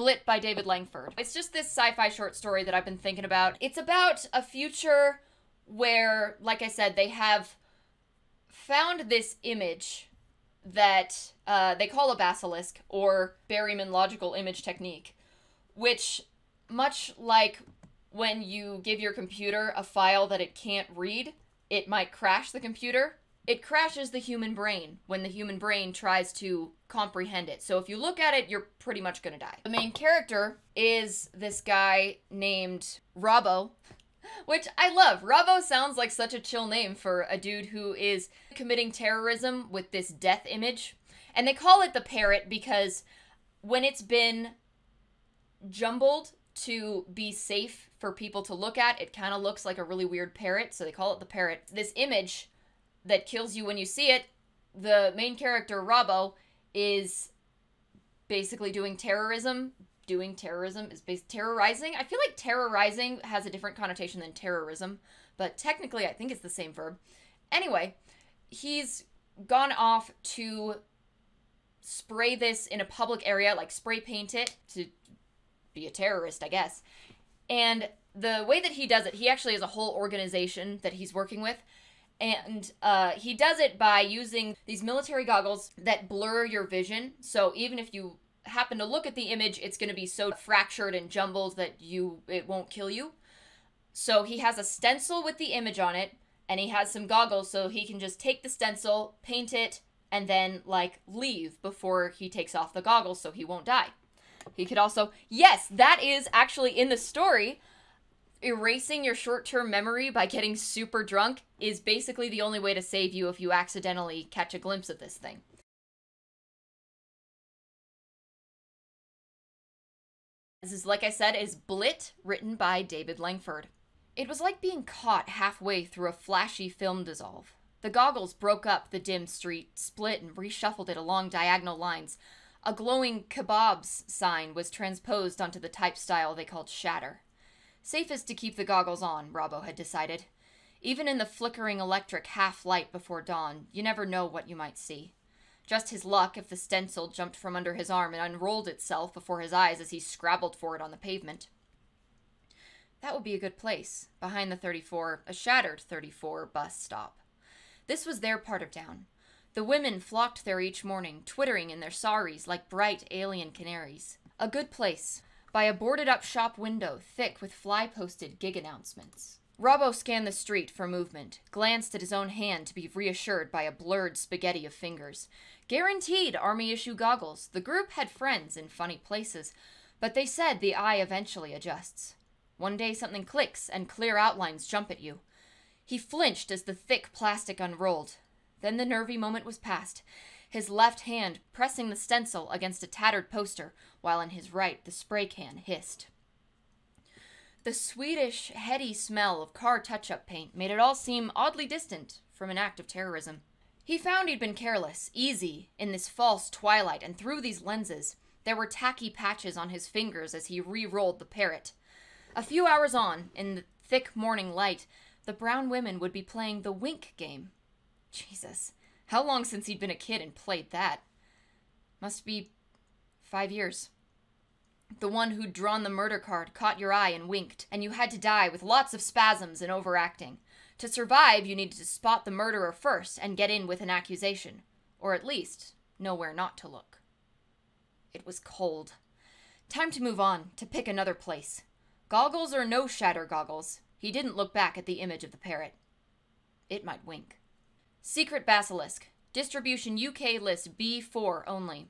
BLIT by David Langford. It's just this sci-fi short story that I've been thinking about. It's about a future where, like I said, they have found this image that they call a basilisk, or Berryman logical image technique, which, much like when you give your computer a file that it can't read, it might crash the computer. It crashes the human brain when the human brain tries to comprehend it. So if you look at it, you're pretty much gonna die. The main character is this guy named Robbo, which I love. Robbo sounds like such a chill name for a dude who is committing terrorism with this death image. And they call it the parrot because when it's been jumbled to be safe for people to look at, it kind of looks like a really weird parrot, so they call it the parrot. This image that kills you when you see it, the main character, Robbo, is basically doing terrorism. Doing terrorism is terrorizing. I feel like terrorizing has a different connotation than terrorism, but technically I think it's the same verb. Anyway, he's gone off to spray this in a public area, like spray paint it, to be a terrorist, I guess. And the way that he does it, he actually has a whole organization that he's working with. And he does it by using these military goggles that blur your vision. So even if you happen to look at the image, it's going to be so fractured and jumbled that it won't kill you. So he has a stencil with the image on it, and he has some goggles, so he can just take the stencil, paint it, and then, like, leave before he takes off the goggles so he won't die. He could also, yes, that is actually in the story. Erasing your short-term memory by getting super drunk is basically the only way to save you if you accidentally catch a glimpse of this thing. This is, like I said, is BLIT, written by David Langford. It was like being caught halfway through a flashy film dissolve. The goggles broke up the dim street, split and reshuffled it along diagonal lines. A glowing kebabs sign was transposed onto the type style they called shatter. Safest to keep the goggles on, Robbo had decided. Even in the flickering electric half-light before dawn, you never know what you might see. Just his luck if the stencil jumped from under his arm and unrolled itself before his eyes as he scrabbled for it on the pavement. That would be a good place, behind the 34, a shattered 34 bus stop. This was their part of town. The women flocked there each morning, twittering in their saris like bright alien canaries. A good place, by a boarded-up shop window thick with fly-posted gig announcements. Robbo scanned the street for movement, glanced at his own hand to be reassured by a blurred spaghetti of fingers. Guaranteed army-issue goggles. The group had friends in funny places, but they said the eye eventually adjusts. One day something clicks and clear outlines jump at you. He flinched as the thick plastic unrolled. Then the nervy moment was past. His left hand pressing the stencil against a tattered poster, while in his right the spray can hissed. The Swedish, heady smell of car touch-up paint made it all seem oddly distant from an act of terrorism. He found he'd been careless, easy, in this false twilight, and through these lenses, there were tacky patches on his fingers as he re-rolled the parrot. A few hours on, in the thick morning light, the brown women would be playing the wink game. Jesus. How long since he'd been a kid and played that? Must be 5 years. The one who'd drawn the murder card caught your eye and winked, and you had to die with lots of spasms and overacting. To survive, you needed to spot the murderer first and get in with an accusation, or at least know where not to look. It was cold. Time to move on, to pick another place. Goggles or no shatter goggles, he didn't look back at the image of the parrot. It might wink. Secret basilisk. Distribution UK list B4 only.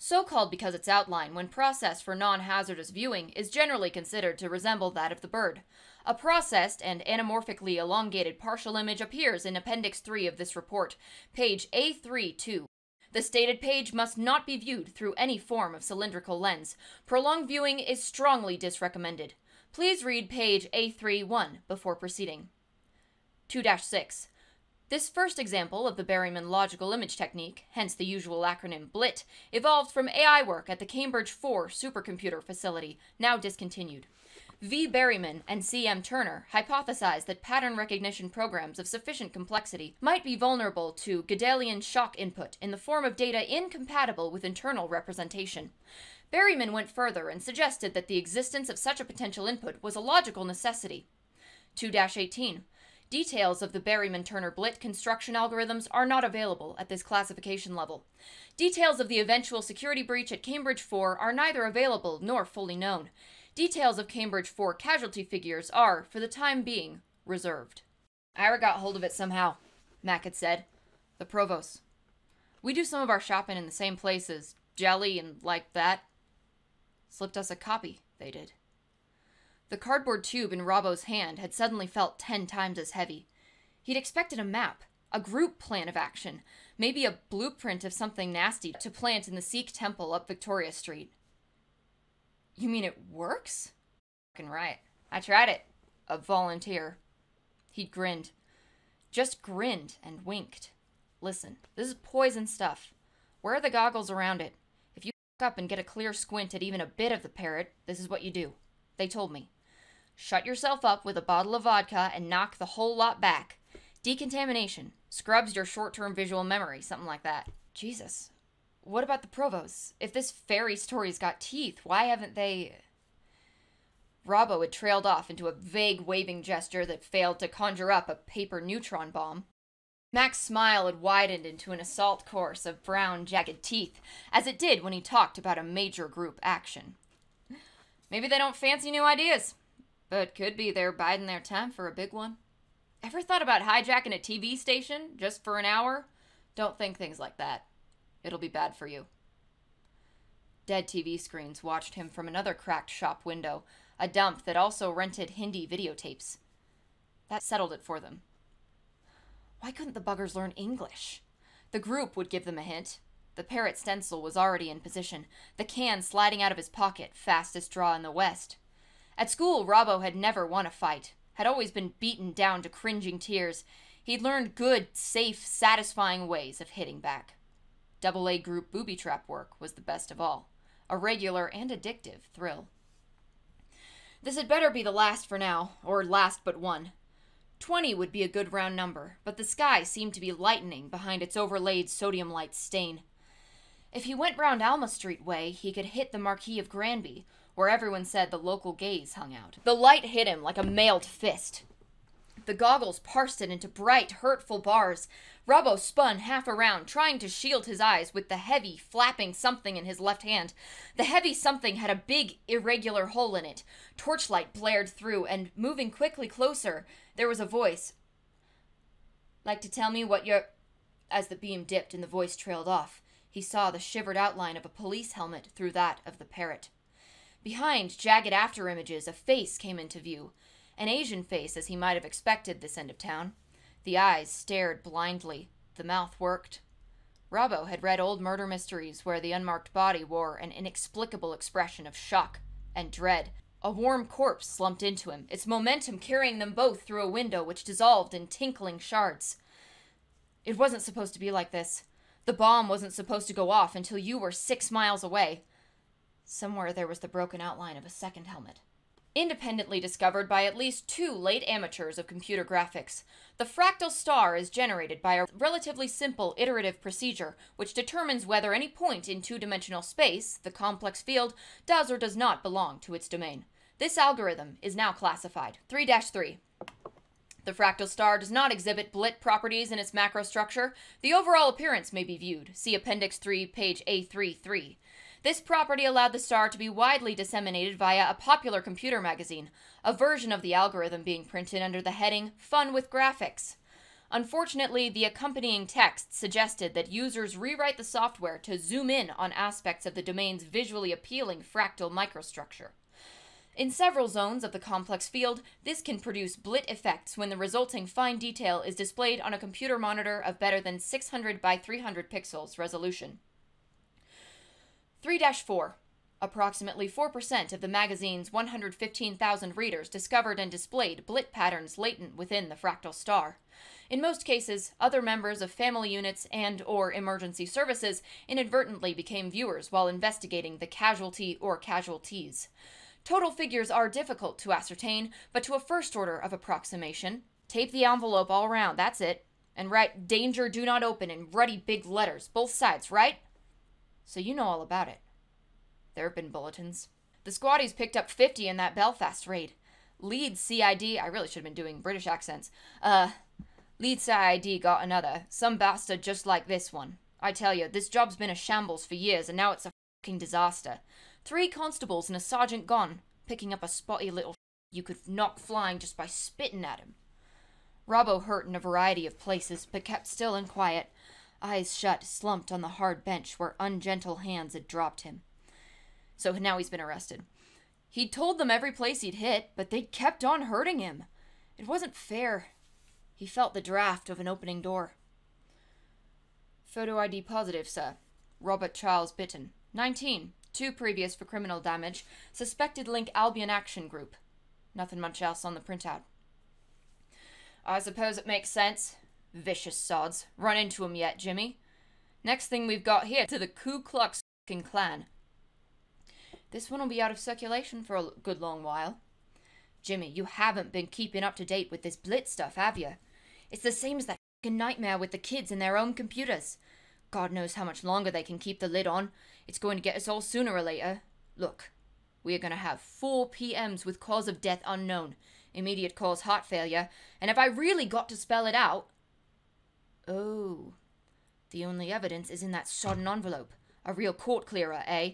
So called because its outline, when processed for non-hazardous viewing, is generally considered to resemble that of the bird. A processed and anamorphically elongated partial image appears in Appendix 3 of this report, page A32. The stated page must not be viewed through any form of cylindrical lens. Prolonged viewing is strongly disrecommended. Please read page A31 before proceeding. 2-6. This first example of the Berryman logical image technique, hence the usual acronym BLIT, evolved from AI work at the Cambridge 4 supercomputer facility, now discontinued. V. Berryman and C. M. Turner hypothesized that pattern recognition programs of sufficient complexity might be vulnerable to Gödelian shock input in the form of data incompatible with internal representation. Berryman went further and suggested that the existence of such a potential input was a logical necessity. 2-18. Details of the Berryman-Turner BLIT construction algorithms are not available at this classification level. Details of the eventual security breach at Cambridge 4 are neither available nor fully known. Details of Cambridge 4 casualty figures are, for the time being, reserved. Ira got hold of it somehow, Mac had said. The provost. We do some of our shopping in the same places, Jelly and like that. Slipped us a copy, they did. The cardboard tube in Robbo's hand had suddenly felt 10 times as heavy. He'd expected a map, a group plan of action, maybe a blueprint of something nasty to plant in the Sikh temple up Victoria Street. You mean it works? Fucking right. I tried it. A volunteer. He grinned. Just grinned and winked. Listen, this is poison stuff. Wear the goggles around it. If you fuck up and get a clear squint at even a bit of the parrot, this is what you do. They told me. Shut yourself up with a bottle of vodka and knock the whole lot back. Decontamination. Scrubs your short-term visual memory. Something like that. Jesus. What about the provost? If this fairy story's got teeth, why haven't they... Robbo had trailed off into a vague waving gesture that failed to conjure up a paper neutron bomb. Mac's smile had widened into an assault course of brown, jagged teeth, as it did when he talked about a major group action. Maybe they don't fancy new ideas, but could be they're biding their time for a big one. Ever thought about hijacking a TV station just for an hour? Don't think things like that. It'll be bad for you. Dead TV screens watched him from another cracked shop window, a dump that also rented Hindi videotapes. That settled it for them. Why couldn't the buggers learn English? The group would give them a hint. The parrot stencil was already in position, the can sliding out of his pocket, fastest draw in the West. At school, Robbo had never won a fight, had always been beaten down to cringing tears. He'd learned good, safe, satisfying ways of hitting back. Double-A group booby trap work was the best of all, a regular and addictive thrill. This had better be the last for now, or last but one. 20 would be a good round number, but the sky seemed to be lightening behind its overlaid sodium light stain. If he went round Alma Street way, he could hit the Marquis of Granby, where everyone said the local gays hung out. The light hit him like a mailed fist. The goggles parsed it into bright, hurtful bars. Robbo spun half around, trying to shield his eyes with the heavy, flapping something in his left hand. The heavy something had a big, irregular hole in it. Torchlight blared through, and moving quickly closer, there was a voice. Like to tell me what you're... As the beam dipped and the voice trailed off, he saw the shivered outline of a police helmet through that of the parrot. Behind jagged afterimages, a face came into view. An Asian face, as he might have expected this end of town. The eyes stared blindly. The mouth worked. Robbo had read old murder mysteries where the unmarked body wore an inexplicable expression of shock and dread. A warm corpse slumped into him, its momentum carrying them both through a window which dissolved in tinkling shards. It wasn't supposed to be like this. The bomb wasn't supposed to go off until you were 6 miles away. Somewhere there was the broken outline of a second helmet. Independently discovered by at least 2 late amateurs of computer graphics, the fractal star is generated by a relatively simple iterative procedure which determines whether any point in 2-dimensional space, the complex field, does or does not belong to its domain. This algorithm is now classified. 3-3. The fractal star does not exhibit BLIT properties in its macrostructure. The overall appearance may be viewed. See Appendix 3, page A33. This property allowed the star to be widely disseminated via a popular computer magazine, a version of the algorithm being printed under the heading Fun with Graphics. Unfortunately, the accompanying text suggested that users rewrite the software to zoom in on aspects of the domain's visually appealing fractal microstructure. In several zones of the complex field, this can produce BLIT effects when the resulting fine detail is displayed on a computer monitor of better than 600 by 300 pixels resolution. 3-4. Approximately 4% of the magazine's 115,000 readers discovered and displayed BLIT patterns latent within the fractal star. In most cases, other members of family units and/or emergency services inadvertently became viewers while investigating the casualty or casualties. Total figures are difficult to ascertain, but to a first order of approximation, tape the envelope all around, that's it, and write "Danger, do not open" in ruddy big letters, both sides, right? So you know all about it. There have been bulletins. The squaddies picked up 50 in that Belfast raid. Leeds CID, I really should have been doing British accents. Leeds CID got another. Some bastard just like this one. I tell you, this job's been a shambles for years and now it's a fucking disaster. 3 constables and a sergeant gone, picking up a spotty little you could knock flying just by spitting at him. Robbo hurt in a variety of places, but kept still and quiet, eyes shut, slumped on the hard bench where ungentle hands had dropped him. So now he's been arrested. He'd told them every place he'd hit, but they'd kept on hurting him. It wasn't fair. He felt the draft of an opening door. Photo ID positive, sir. Robert Charles Bitton. 19. 2 previous for criminal damage. Suspected link Albion Action Group. Nothing much else on the printout. I suppose it makes sense. Vicious sods. Run into him yet, Jimmy? Next thing we've got here to the Ku Klux fucking Klan. This one will be out of circulation for a good long while. Jimmy, you haven't been keeping up to date with this Blit stuff, have you? It's the same as that fucking nightmare with the kids and their own computers. God knows how much longer they can keep the lid on. It's going to get us all sooner or later. Look, we are going to have 4 PMs with cause of death unknown, immediate cause heart failure, and if I really got to spell it out... Oh, the only evidence is in that sodden envelope. A real court clearer, eh?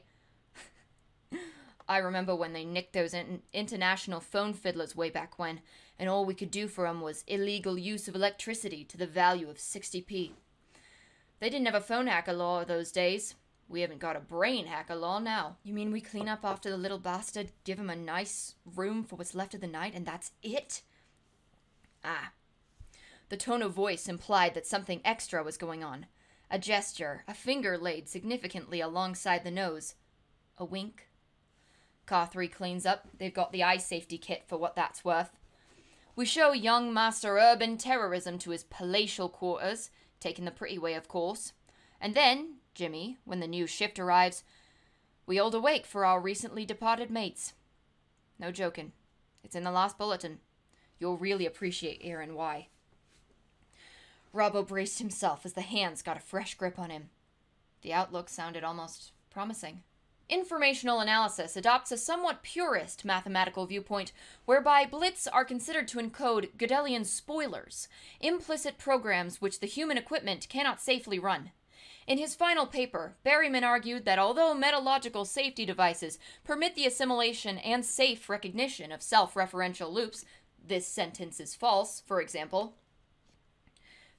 I remember when they nicked those international phone fiddlers way back when, and all we could do for 'em was illegal use of electricity to the value of 60p. They didn't have a phone hacker law those days. We haven't got a brain hacker law now. You mean we clean up after the little bastard, give him a nice room for what's left of the night, and that's it? Ah. The tone of voice implied that something extra was going on. A gesture, a finger laid significantly alongside the nose. A wink. Car 3 cleans up. They've got the eye safety kit for what that's worth. We show young Master Urban terrorism to his palatial quarters, taking the pretty way, of course. And then, Jimmy, when the new shift arrives, we hold awake for our recently departed mates. No joking. It's in the last bulletin. You'll really appreciate hearing why. Robbo braced himself as the hands got a fresh grip on him. The outlook sounded almost promising. Informational analysis adopts a somewhat purist mathematical viewpoint whereby blits are considered to encode Gödelian spoilers, implicit programs which the human equipment cannot safely run. In his final paper, Berryman argued that although metalogical safety devices permit the assimilation and safe recognition of self-referential loops, this sentence is false, for example,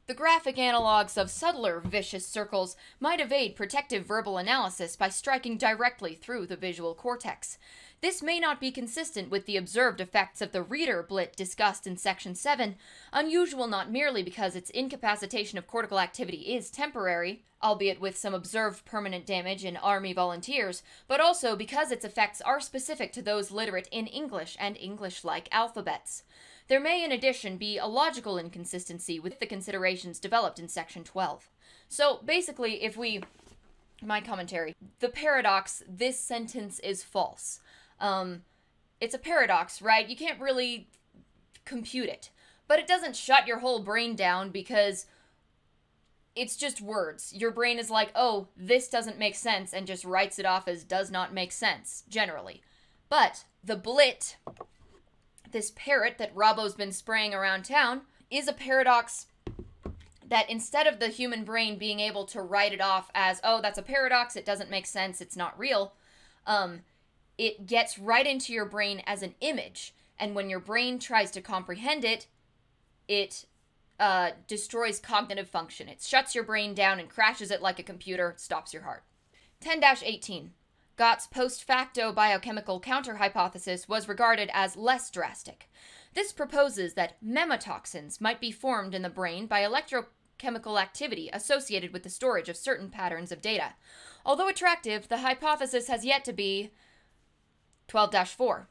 the graphic analogs of subtler vicious circles might evade protective verbal analysis by striking directly through the visual cortex. This may not be consistent with the observed effects of the reader blit discussed in Section 7, unusual not merely because its incapacitation of cortical activity is temporary, albeit with some observed permanent damage in Army volunteers, but also because its effects are specific to those literate in English and English-like alphabets. There may, in addition, be a logical inconsistency with the considerations developed in Section 12. So, basically, if we... my commentary. The paradox, this sentence is false. It's a paradox, right? You can't really compute it. But it doesn't shut your whole brain down because it's just words. Your brain is like, oh, this doesn't make sense, and just writes it off as does not make sense, generally. But the blit... this parrot that Robbo's been spraying around town is a paradox that instead of the human brain being able to write it off as, oh, that's a paradox, it doesn't make sense, it's not real, it gets right into your brain as an image. And when your brain tries to comprehend it, it destroys cognitive function. It shuts your brain down and crashes it like a computer, stops your heart. 10-18. Gott's post-facto biochemical counter-hypothesis was regarded as less drastic. This proposes that memotoxins might be formed in the brain by electrochemical activity associated with the storage of certain patterns of data. Although attractive, the hypothesis has yet to be... 12-4.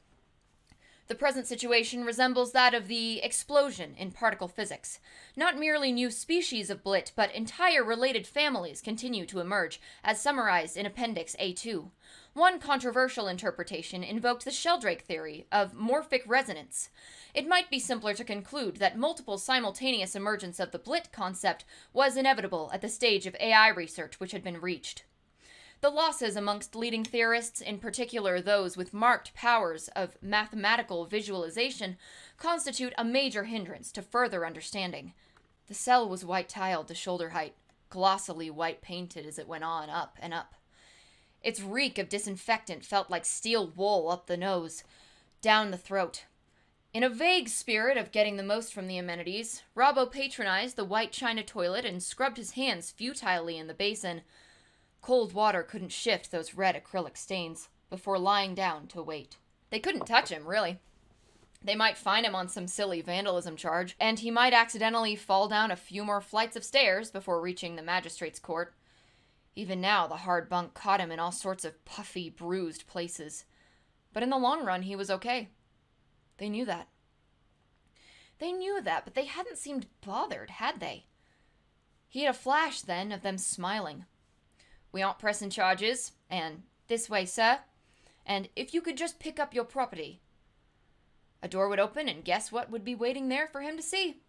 The present situation resembles that of the explosion in particle physics. Not merely new species of blit, but entire related families continue to emerge, as summarized in Appendix A2. One controversial interpretation invoked the Sheldrake theory of morphic resonance. It might be simpler to conclude that multiple simultaneous emergence of the blit concept was inevitable at the stage of AI research which had been reached. The losses amongst leading theorists, in particular those with marked powers of mathematical visualization, constitute a major hindrance to further understanding. The cell was white-tiled to shoulder height, glossily white-painted as it went on up and up. Its reek of disinfectant felt like steel wool up the nose, down the throat. In a vague spirit of getting the most from the amenities, Robbo patronized the white china toilet and scrubbed his hands futilely in the basin. Cold water couldn't shift those red acrylic stains before lying down to wait. They couldn't touch him, really. They might fine him on some silly vandalism charge, and he might accidentally fall down a few more flights of stairs before reaching the magistrate's court. Even now, the hard bunk caught him in all sorts of puffy, bruised places. But in the long run, he was okay. They knew that. They knew that, but they hadn't seemed bothered, had they? He had a flash, then, of them smiling. "We aren't pressing charges," and "this way, sir," and "if you could just pick up your property." A door would open, and guess what would be waiting there for him to see?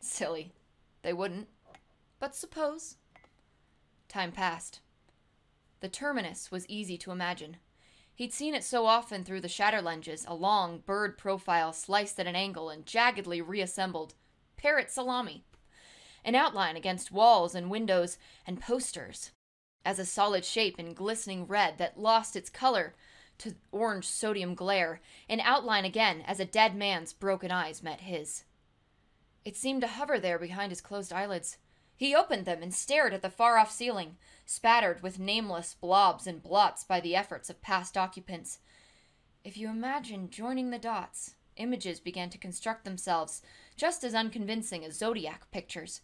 Silly. They wouldn't. But suppose. Time passed. The terminus was easy to imagine. He'd seen it so often through the shatter lenses, a long bird profile sliced at an angle and jaggedly reassembled. Parrot salami. An outline against walls and windows and posters, as a solid shape in glistening red that lost its color to orange sodium glare, an outline again as a dead man's broken eyes met his. It seemed to hover there behind his closed eyelids. He opened them and stared at the far-off ceiling, spattered with nameless blobs and blots by the efforts of past occupants. If you imagine joining the dots, images began to construct themselves, just as unconvincing as zodiac pictures.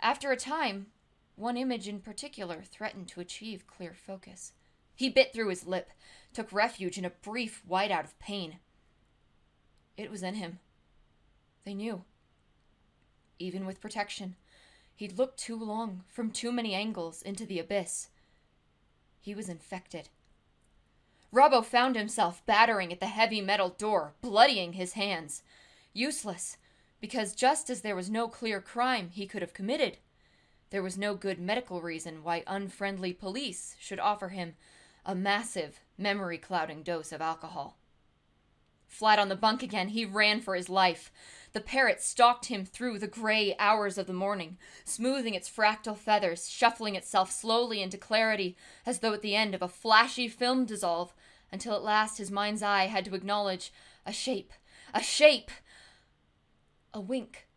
After a time, one image in particular threatened to achieve clear focus. He bit through his lip, took refuge in a brief whiteout of pain. It was in him. They knew. Even with protection, he'd looked too long, from too many angles, into the abyss. He was infected. Robbo found himself battering at the heavy metal door, bloodying his hands. Useless, because just as there was no clear crime he could have committed, there was no good medical reason why unfriendly police should offer him a massive, memory-clouding dose of alcohol. Flat on the bunk again, he ran for his life. The parrot stalked him through the gray hours of the morning, smoothing its fractal feathers, shuffling itself slowly into clarity, as though at the end of a flashy film dissolve, until at last his mind's eye had to acknowledge a shape. A shape! A wink.